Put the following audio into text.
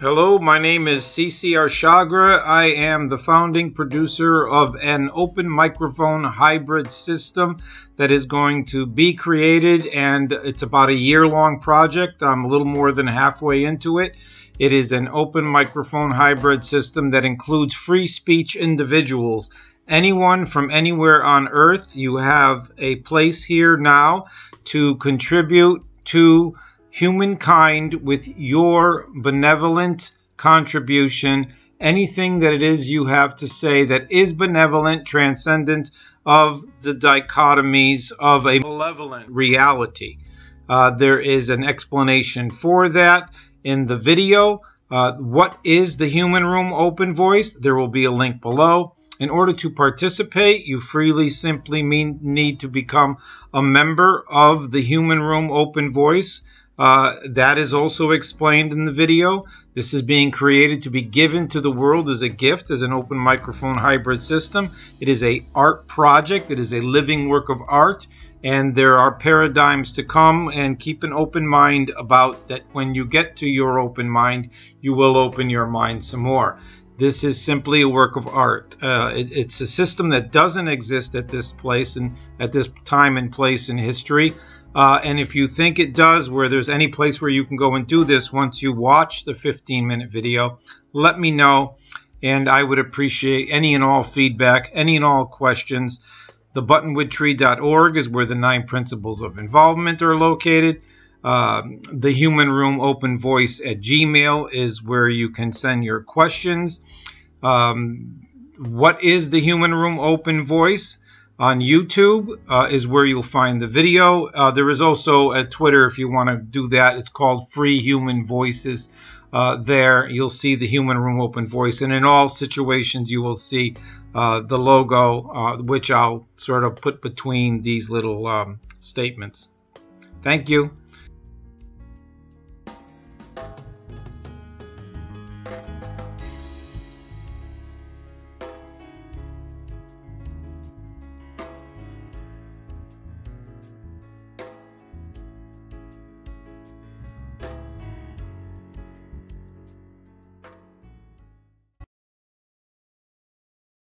Hello, my name is C.C. Arshagra. I am the founding producer of an open microphone hybrid system that is going to be created, and it's about a year-long project. I'm a little more than halfway into it. It is an open microphone hybrid system that includes free speech individuals. Anyone from anywhere on earth, you have a place here now to contribute to humankind with your benevolent contribution, anything that it is you have to say that is benevolent, transcendent of the dichotomies of a malevolent reality. There is an explanation for that in the video. What is the Human Room Open Voice? There will be a link below. In order to participate, you simply need to become a member of the Human Room Open Voice. That is also explained in the video. This is being created to be given to the world as a gift, as an open microphone hybrid system. It is an art project. It is a living work of art. And there are paradigms to come, and keep an open mind about that. When you get to your open mind, you will open your mind some more. This is simply a work of art. It's a system that doesn't exist at this place and at this time and place in history. And if you think it does, where there's any place where you can go and do this once you watch the 15-minute video, let me know. And I would appreciate any and all feedback, any and all questions. The Buttonwood.org is where the 9 principles of involvement are located. The Human Room Open Voice at Gmail is where you can send your questions. What is the Human Room Open Voice on YouTube is where you'll find the video. There is also a Twitter if you want to do that. It's called Free Human Voices. There you'll see the Human Room Open Voice, and in all situations you will see the logo, which I'll sort of put between these little statements. Thank you.